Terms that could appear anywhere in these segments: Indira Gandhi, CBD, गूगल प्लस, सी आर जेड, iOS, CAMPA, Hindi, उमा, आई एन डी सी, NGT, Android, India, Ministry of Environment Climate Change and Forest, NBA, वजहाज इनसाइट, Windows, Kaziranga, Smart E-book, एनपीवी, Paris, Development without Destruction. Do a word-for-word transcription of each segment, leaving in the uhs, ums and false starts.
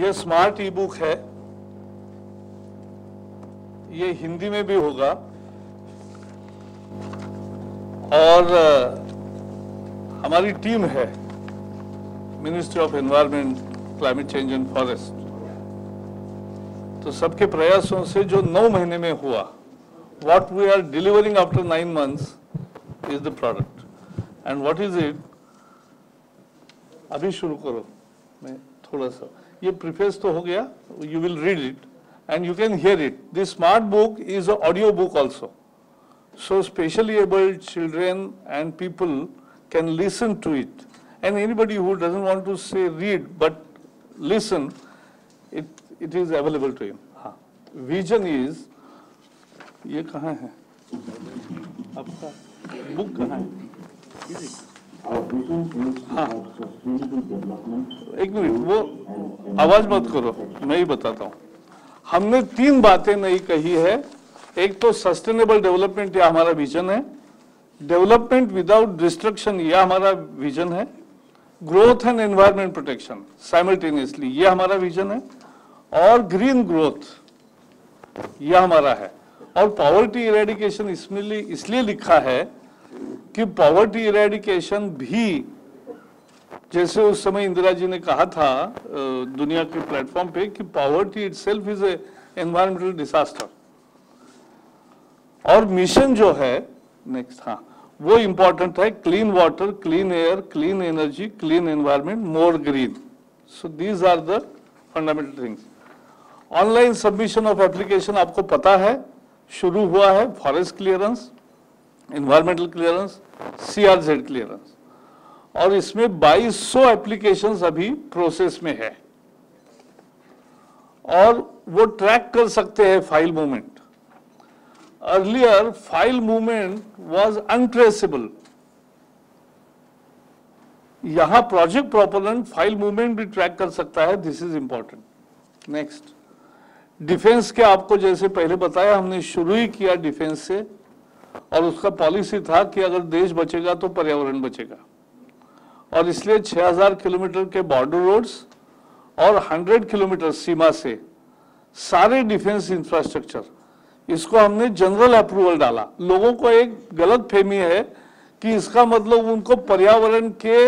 ये स्मार्ट ई बुक है, ये हिंदी में भी होगा और हमारी टीम है ministry of environment climate change and forest, तो सबके प्रयासों से जो नौ महीने में हुआ, what we are delivering after nine months is the product and what is it. अभी शुरू करो, मैं थोड़ा सा ये प्रीफेस तो हो गया, you will read it and you can hear it. This smart book is an audio book also, so specially abled children and people can listen to it, and anybody who doesn't want to say read but listen, it it is available to him. Ha, vision is, ye kahan hai aapka book, kahan hai is it? Ha, ek minute, wo awaaz mat karo, main hi batata hu। हमने तीन बातें नहीं कही है, एक तो sustainable development, यह हमारा विजन है। डेवलपमेंट विदाउट डिस्ट्रक्शन, यह हमारा विजन है। Growth and environment protection simultaneously, यह हमारा विजन है। और ग्रीन ग्रोथ, यह हमारा है। और पॉवर्टी इरेडिकेशन इसमें इसलिए लिखा है कि पॉवर्टी इरेडिकेशन भी, जैसे उस समय इंदिरा जी ने कहा था दुनिया के प्लेटफॉर्म पे कि poverty itself is a environmental disaster. और मिशन जो है नेक्स्ट, हाँ वो इम्पोर्टेंट है, clean water, clean air, clean energy, clean environment, more green. So these are the fundamental things. Online submission of application आपको पता है शुरू हुआ है, forest clearance, environmental clearance, सी आर जेड clearance, और इसमें बाईस सौ एप्लीकेशंस अभी प्रोसेस में है और वो ट्रैक कर सकते हैं file movement. Earlier file movement was untraceable, यहां प्रोजेक्ट प्रोपोनेंट फाइल मूवमेंट भी ट्रैक कर सकता है, this is important. Next, defence के आपको जैसे पहले बताया, हमने शुरू ही किया डिफेंस से और उसका पॉलिसी था कि अगर देश बचेगा तो पर्यावरण बचेगा, और इसलिए छह हज़ार किलोमीटर के बॉर्डर रोड्स और सौ किलोमीटर सीमा से सारे डिफेंस इंफ्रास्ट्रक्चर, इसको हमने जनरल अप्रूवल डाला। लोगों को एक गलत फहमी है कि इसका मतलब उनको पर्यावरण के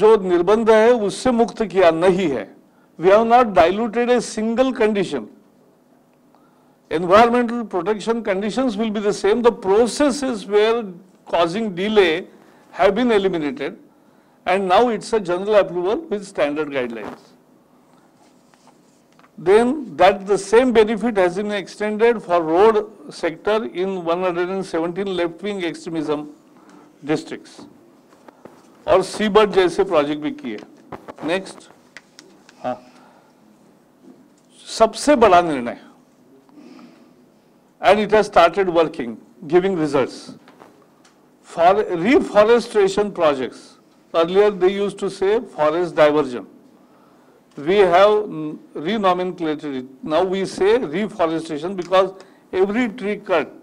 जो निर्बंध है उससे मुक्त किया, नहीं है। We have not diluted a single condition. Environmental protection conditions will be the same, the processes were causing delay have been eliminated and now it's a general approval with standard guidelines. Then that the same benefit has been extended for road sector in one hundred seventeen left wing extremism districts और Seabird जैसे project भी किए। Next, हाँ सबसे बड़ा निर्णय, and it has started working, giving results. For reforestation projects, earlier they used to say forest diversion, we have renomenclated it, now we say reforestation, because every tree cut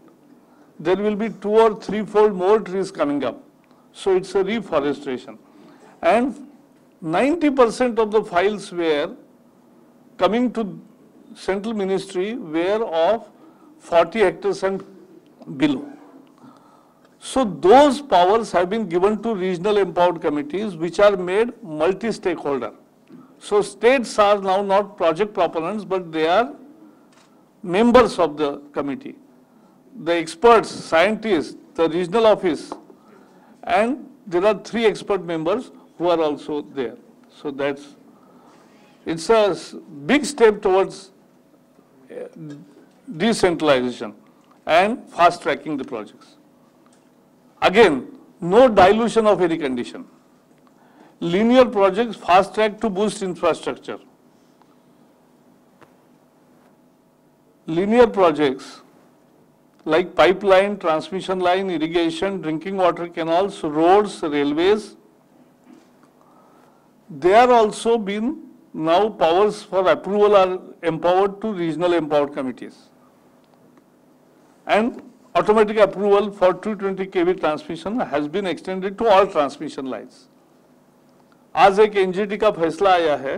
there will be two or three fold more trees coming up, so it's a reforestation. And ninety percent of the files were coming to central ministry were of forty hectares and below. So those powers have been given to regional empowered committees which are made multi stakeholder, so states are now not project proponents but they are members of the committee, the experts, scientists, the regional office, and there are three expert members who are also there. So that's, it's a big step towards decentralization and fast tracking the projects. Again, no dilution of any condition. Linear projects fast track to boost infrastructure. Linear projects like pipeline, transmission line, irrigation, drinking water canals, roads, railways, they are also been now powers for approval are empowered to regional empowered committees, and automatic approval for two hundred twenty k v transmission has been extended to all transmission lines. आज एक NGT का फैसला आया है,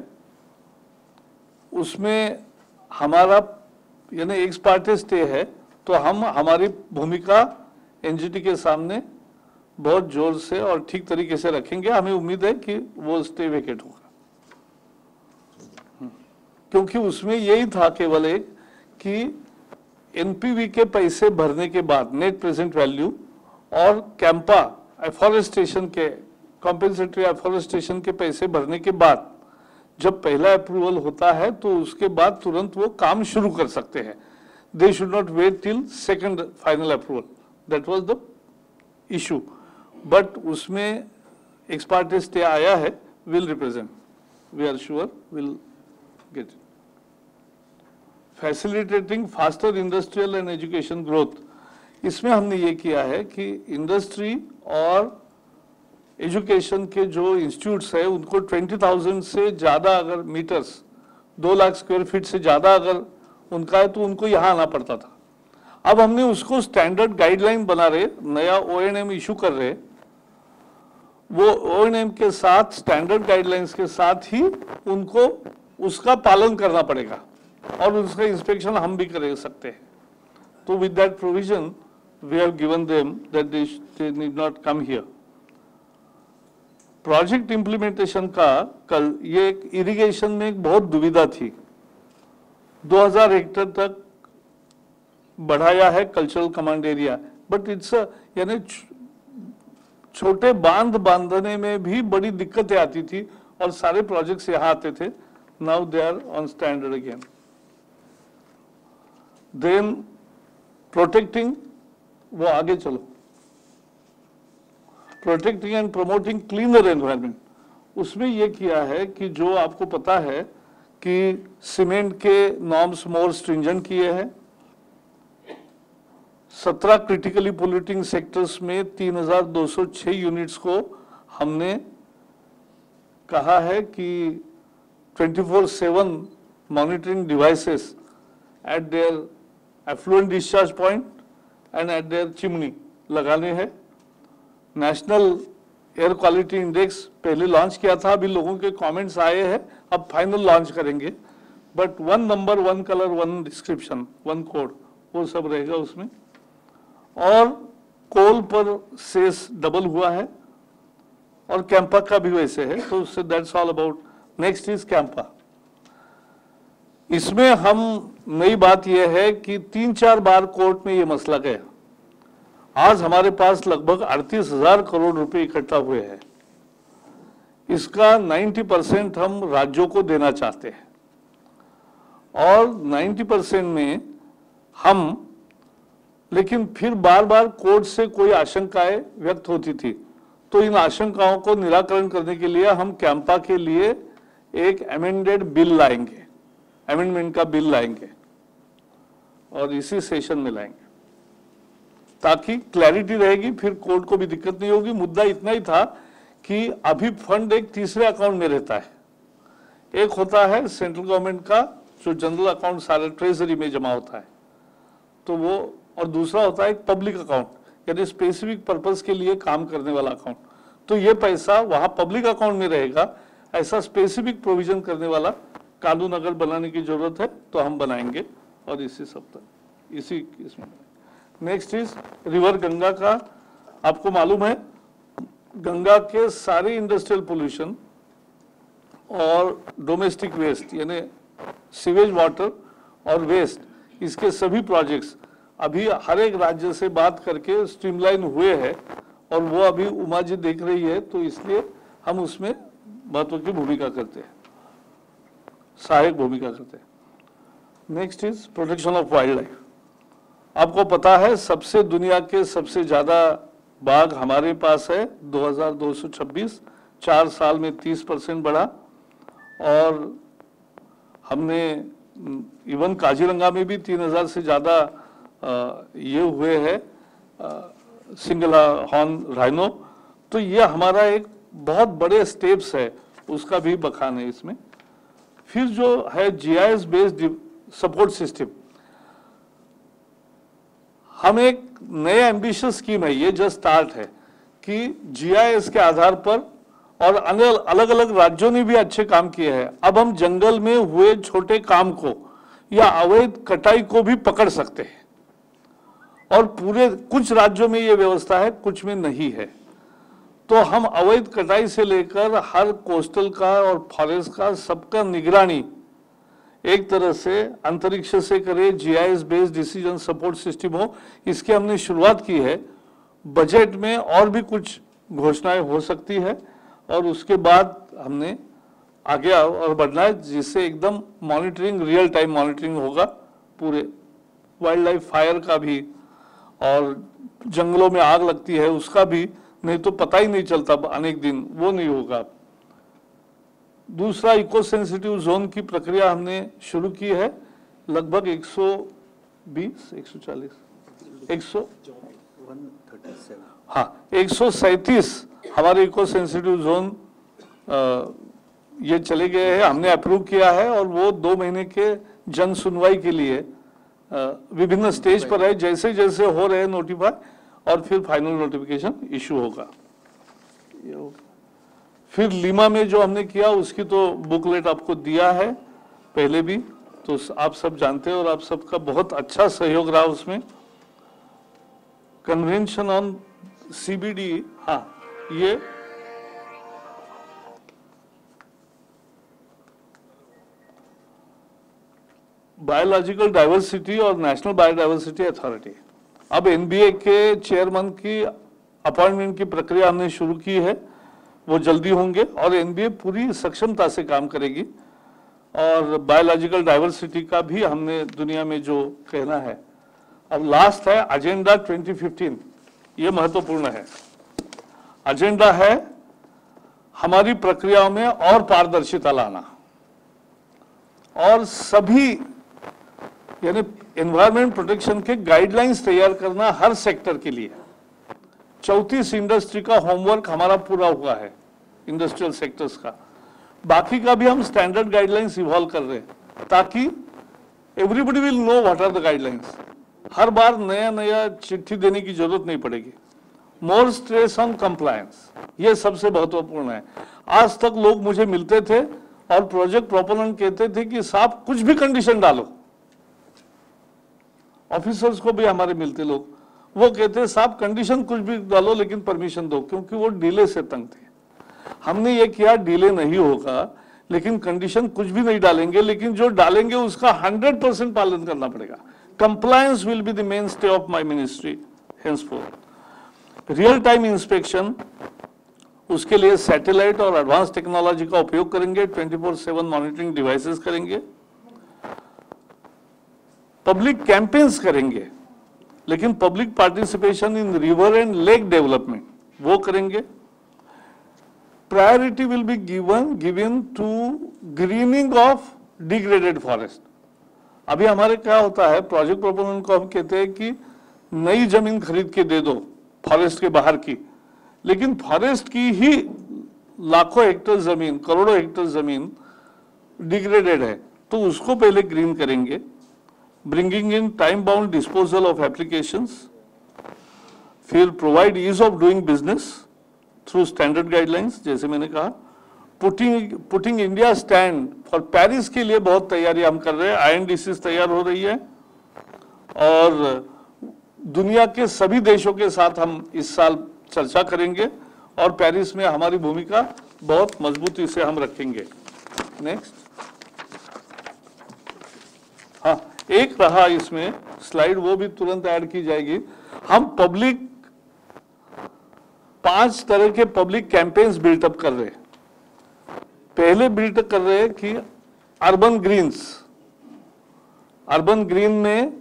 उसमें हमारा यानी x party stay है, तो हम हमारी भूमिका एनजीटी के सामने बहुत जोर से और ठीक तरीके से रखेंगे। हमें उम्मीद है कि वो स्टे वेकेट होगा, क्योंकि उसमें यही था केवल एक कि एनपीवी के पैसे भरने के बाद नेट प्रेजेंट वैल्यू और कैंपा एफॉरेस्टेशन के कॉम्पेंसेटरी एफॉरेस्टेशन के पैसे भरने के बाद जब पहला अप्रूवल होता है तो उसके बाद तुरंत वो काम शुरू कर सकते हैं। They should not wait till second final approval, that was the issue. But उसमें एक्स पार्टी स्टे आया है, will represent, we are sure will get facilitating faster industrial and education growth. इसमें हमने ये किया है कि इंडस्ट्री और एजुकेशन के जो इंस्टीट्यूट्स है उनको बीस हज़ार से ज़्यादा अगर मीटर्स, दो लाख स्क्वायर फीट से ज़्यादा अगर उनका है तो उनको यहाँ आना पड़ता था। अब हमने उसको स्टैंडर्ड गाइडलाइन बना रहे, नया ओ एन एम इशू कर रहे, वो ओ एन एम के साथ स्टैंडर्ड गाइडलाइंस के साथ ही उनको उसका पालन करना पड़ेगा और उसका इंस्पेक्शन हम भी कर सकते हैं। तो with that provision we have given them that they, they need not come here। Project implementation का कल ये एक इरिगेशन में एक बहुत दुविधा थी, दो हज़ार हेक्टर तक बढ़ाया है cultural command area, but it's यानी छोटे बांध बांधने में भी बड़ी दिक्कतें आती थी और सारे प्रोजेक्ट्स यहाँ आते थे। Now they are on standard again. Then protecting, वो आगे चलो, protecting and promoting cleaner environment. उसमें ये किया है कि जो आपको पता है कि सीमेंट के नॉर्म्स मोर स्ट्रिंजेंट किए हैं, सत्रह क्रिटिकली पोल्यूटिंग सेक्टर्स में तीन हज़ार दो सौ छह यूनिट्स को हमने कहा है कि twenty four seven monitoring devices at their effluent discharge point and at their chimney लगाने हैं। नेशनल एयर क्वालिटी इंडेक्स पहले लॉन्च किया था, अभी लोगों के कमेंट्स आए हैं, अब फाइनल लॉन्च करेंगे, but one number, one colour, one description, one code, वो सब रहेगा उसमें। और कोल पर सेस डबल हुआ है और कैंपा का भी वैसे है, तो उससे that's all about. Next is CAMPA. इसमें हम नई बात यह है कि तीन चार बार कोर्ट में ये मसला गया। आज हमारे पास लगभग अड़तीस हजार करोड़ रुपए इकट्ठा हुए हैं, इसका नब्बे परसेंट हम राज्यों को देना चाहते हैं और नब्बे परसेंट में हम, लेकिन फिर बार बार कोर्ट से कोई आशंकाएं व्यक्त होती थी, तो इन आशंकाओं को निराकरण करने के लिए हम कैंपा के लिए एक अमेंडेड बिल लाएंगे, अमेंडमेंट का बिल लाएंगे और इसी सेशन में लाएंगे, ताकि क्लैरिटी रहेगी, फिर कोर्ट को भी दिक्कत नहीं होगी। मुद्दा इतना ही था कि अभी फंड एक तीसरे अकाउंट में रहता है, एक होता है सेंट्रल गवर्नमेंट का जो जनरल अकाउंट सारा ट्रेजरी में जमा होता है, तो वो, और दूसरा होता है एक पब्लिक अकाउंट यानी स्पेसिफिक पर्पज के लिए काम करने वाला अकाउंट। तो ये पैसा वहाँ पब्लिक अकाउंट में रहेगा, ऐसा स्पेसिफिक प्रोविजन करने वाला कानून अगर बनाने की जरूरत है तो हम बनाएंगे और इसी सप्ताह इसी इसमें। नेक्स्ट इज रिवर गंगा का। आपको मालूम है गंगा के सारे इंडस्ट्रियल पोल्यूशन और डोमेस्टिक वेस्ट यानी सीवेज वाटर और वेस्ट, इसके सभी प्रोजेक्ट्स अभी हर एक राज्य से बात करके स्ट्रीमलाइन हुए हैं और वो अभी उमा जी देख रही है, तो इसलिए हम उसमें बातों की भूमिका करते हैं, सहायक भूमिका करते हैं। Next is protection of wild life. आपको पता है सबसे दुनिया के सबसे ज़्यादा बाघ हमारे पास है, दो हज़ार दो सौ छब्बीस, चार साल में तीस परसेंट बढ़ा, और हमने इवन काजीरंगा में भी तीन हज़ार से ज़्यादा ये हुए हैं सिंगल हॉर्न राइनो, तो ये हमारा एक बहुत बड़े स्टेप्स है, उसका भी बखान है इसमें। फिर जो है जीआईएस बेस्ड सपोर्ट सिस्टम, हम एक नए एम्बिशियस स्कीम है, ये जस्ट स्टार्ट है कि जीआईएस के आधार पर और अलग अलग राज्यों ने भी अच्छे काम किए हैं। अब हम जंगल में हुए छोटे काम को या अवैध कटाई को भी पकड़ सकते हैं, और पूरे कुछ राज्यों में ये व्यवस्था है, कुछ में नहीं है। तो हम अवैध कटाई से लेकर हर कोस्टल का और फॉरेस्ट का सबका निगरानी एक तरह से अंतरिक्ष से करें, GIS based decision support system हो, इसकी हमने शुरुआत की है। बजट में और भी कुछ घोषणाएं हो सकती है और उसके बाद हमने आगे और बढ़ना है, जिससे एकदम मॉनिटरिंग, रियल टाइम मॉनिटरिंग होगा पूरे वाइल्ड लाइफ फायर का भी, और जंगलों में आग लगती है उसका भी, नहीं तो पता ही नहीं चलता अनेक दिन, वो नहीं होगा। दूसरा, इको सेंसिटिव जोन की प्रक्रिया हमने शुरू की है, लगभग एक सौ बीस, एक सौ चालीस, एक सौ सैंतीस, हाँ एक सौ सैंतीस हमारे इको सेंसिटिव जोन आ, ये चले गए हैं, हमने अप्रूव किया है, और वो दो महीने के जन सुनवाई के लिए आ, विभिन्न स्टेज पर है, जैसे जैसे हो रहे हैं नोटिफाई, और फिर फाइनल नोटिफिकेशन इशू होगा। फिर लीमा में जो हमने किया उसकी तो बुकलेट आपको दिया है पहले भी, तो आप सब जानते हैं और आप सबका बहुत अच्छा सहयोग रहा उसमें। कन्वेंशन ऑन सीबीडी, हाँ ये बायोलॉजिकल डाइवर्सिटी और नेशनल बायोडाइवर्सिटी अथॉरिटी, अब एनबीए के चेयरमैन की अपॉइंटमेंट की प्रक्रिया हमने शुरू की है, वो जल्दी होंगे, और एनबीए पूरी सक्षमता से काम करेगी। और बायोलॉजिकल डाइवर्सिटी का भी हमने दुनिया में जो कहना है। अब लास्ट है एजेंडा ट्वेंटी फिफ्टीन, ये महत्वपूर्ण है। एजेंडा है हमारी प्रक्रियाओं में और पारदर्शिता लाना, और सभी यानी एनवायरमेंट प्रोटेक्शन के गाइडलाइंस तैयार करना हर सेक्टर के लिए। चौंतीस इंडस्ट्री का होमवर्क हमारा पूरा हुआ है, इंडस्ट्रियल सेक्टर्स का, बाकी का भी हम स्टैंडर्ड गाइडलाइंस इवॉल्व कर रहे हैं, ताकि everybody will know what are the guidelines. हर बार नया नया चिट्ठी देने की जरूरत नहीं पड़ेगी। मोर स्ट्रेस ऑन कंप्लायंस, ये सबसे महत्वपूर्ण है। आज तक लोग मुझे मिलते थे और प्रोजेक्ट प्रोपोनेंट कहते थे कि साहब कुछ भी कंडीशन डालो, ऑफिसर्स को भी हमारे मिलते लोग, वो कहते हैं साहब कंडीशन कुछ भी डालो लेकिन परमिशन दो, क्योंकि वो डिले से तंग थे। हमने ये किया, डिले नहीं होगा, लेकिन कंडीशन कुछ भी नहीं डालेंगे, लेकिन जो डालेंगे उसका हंड्रेड परसेंट पालन करना पड़ेगा। Compliance will be the main stay of my ministry henceforth. Real time inspection, उसके लिए सैटेलाइट और एडवांस टेक्नोलॉजी का उपयोग करेंगे, twenty four seven monitoring devices करेंगे, पब्लिक कैंपेन्स करेंगे, लेकिन public participation in river and lake development वो करेंगे। Priority will be given given to greening of degraded forest. अभी हमारे क्या होता है, प्रोजेक्ट प्रपोनेंट को हम कहते हैं कि नई जमीन खरीद के दे दो फॉरेस्ट के बाहर की, लेकिन फॉरेस्ट की ही लाखों हेक्टेयर जमीन, करोड़ों हेक्टेयर जमीन डिग्रेडेड है, तो उसको पहले ग्रीन करेंगे। Bringing in time-bound disposal of applications, फिर provide ease of doing business through standard guidelines, जैसे मैंने कहा, putting putting India stand for Paris के लिए बहुत तैयारी हम कर रहे हैं, आई एन डी सी तैयार हो रही है, और दुनिया के सभी देशों के साथ हम इस साल चर्चा करेंगे, और पेरिस में हमारी भूमिका बहुत मजबूती से हम रखेंगे। नेक्स्ट, हाँ एक रहा इसमें स्लाइड, वो भी तुरंत ऐड की जाएगी। हम पब्लिक पांच तरह के पब्लिक कैंपेन्स बिल्टअप कर रहे हैं। पहले बिल्टअप कर रहे हैं कि अर्बन ग्रीन्स, अर्बन ग्रीन में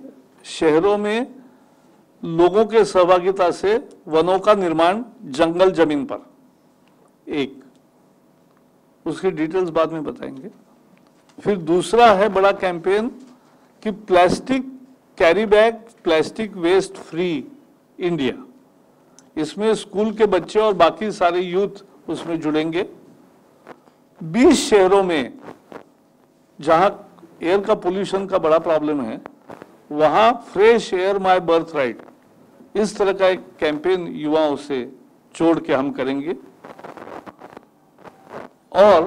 शहरों में लोगों के सहभागिता से वनों का निर्माण जंगल जमीन पर, एक उसकी डिटेल्स बाद में बताएंगे। फिर दूसरा है बड़ा कैंपेन कि plastic carry bag, plastic waste free India, इसमें स्कूल के बच्चे और बाकी सारे यूथ उसमें जुड़ेंगे। बीस शहरों में जहां एयर का पोल्यूशन का बड़ा प्रॉब्लम है, वहां fresh air my birth right, इस तरह का एक कैंपेन युवाओं से जोड़ के हम करेंगे। और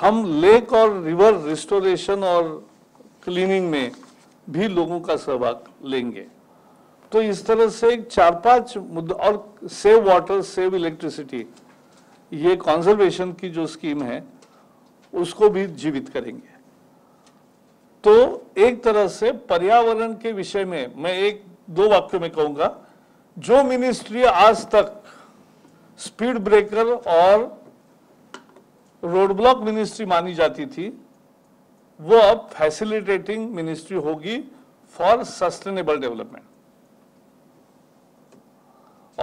हम लेक और रिवर रिस्टोरेशन और क्लीनिंग में भी लोगों का सहभाग लेंगे। तो इस तरह से चार पांच मुद्दे और सेव वाटर सेव इलेक्ट्रिसिटी, ये कंजर्वेशन की जो स्कीम है उसको भी जीवित करेंगे। तो एक तरह से पर्यावरण के विषय में मैं एक दो वाक्यों में कहूंगा, जो मिनिस्ट्री आज तक स्पीड ब्रेकर और रोड ब्लॉक मिनिस्ट्री मानी जाती थी, वो अब फैसिलिटेटिंग मिनिस्ट्री होगी फॉर सस्टेनेबल डेवलपमेंट।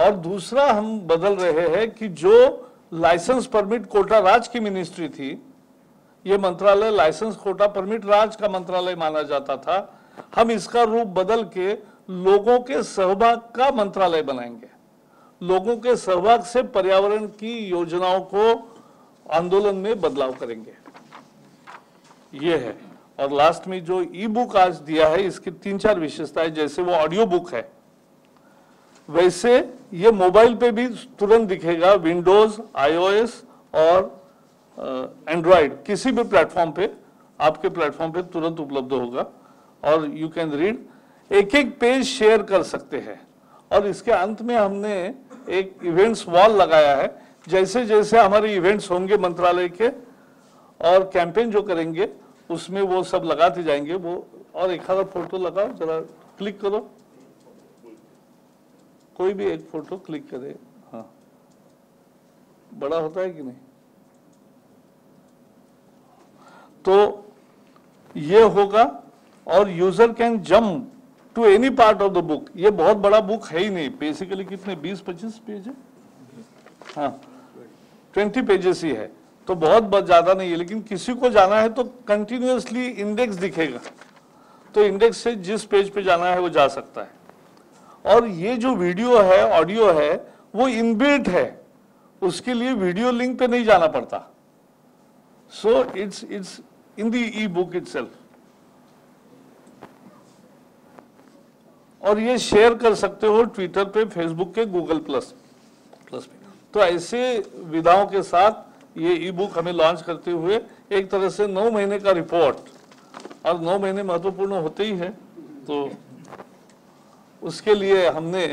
और दूसरा हम बदल रहे हैं कि जो लाइसेंस परमिट कोटा राज की मिनिस्ट्री थी, ये मंत्रालय लाइसेंस कोटा परमिट राज का मंत्रालय माना जाता था, हम इसका रूप बदल के लोगों के सहभाग का मंत्रालय बनाएंगे। लोगों के सहभाग से पर्यावरण की योजनाओं को आंदोलन में बदलाव करेंगे, ये है। और लास्ट में जो ई बुक आज दिया है, इसकी तीन चार विशेषताएं, जैसे वो ऑडियो बुक है वैसे ये मोबाइल पे भी तुरंत दिखेगा, विंडोज, आईओएस और एंड्रॉयड किसी भी प्लेटफॉर्म पे, आपके प्लेटफॉर्म पे तुरंत उपलब्ध होगा और यू कैन रीड। एक एक पेज शेयर कर सकते हैं। और इसके अंत में हमने एक इवेंट्स वॉल लगाया है, जैसे जैसे हमारे इवेंट्स होंगे मंत्रालय के और कैंपेन जो करेंगे उसमें वो सब लगाते जाएंगे वो। और एक आधा फोटो लगाओ, जरा क्लिक करो, कोई भी एक फोटो क्लिक करे। हाँ, बड़ा होता है कि नहीं? तो ये होगा। और user can jump to any part of the book. ये बहुत बड़ा बुक है ही नहीं, बेसिकली कितने बीस पच्चीस पेज है, हाँ बीस पेजेस ही है, तो बहुत ज्यादा नहीं है। लेकिन किसी को जाना है तो कंटिन्यूअसली इंडेक्स दिखेगा, तो इंडेक्स से जिस पेज पे जाना है वो जा सकता है। और ये जो वीडियो है, ऑडियो है, वो इनबिल्ट है, उसके लिए वीडियो लिंक पे नहीं जाना पड़ता। So it's it's in the E book itself. और ये शेयर कर सकते हो ट्विटर पे, फेसबुक पे, गूगल प्लस प्लस पे। तो ऐसे विधाओं के साथ ये ई बुक हमें लॉन्च करते हुए एक तरह से नौ महीने का रिपोर्ट, और नौ महीने महत्वपूर्ण होते ही है, तो उसके लिए हमने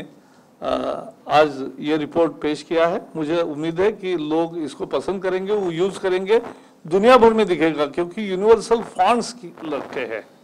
आज ये रिपोर्ट पेश किया है। मुझे उम्मीद है कि लोग इसको पसंद करेंगे, वो यूज करेंगे, दुनिया भर में दिखेगा, क्योंकि यूनिवर्सल फॉन्ट्स लगते हैं।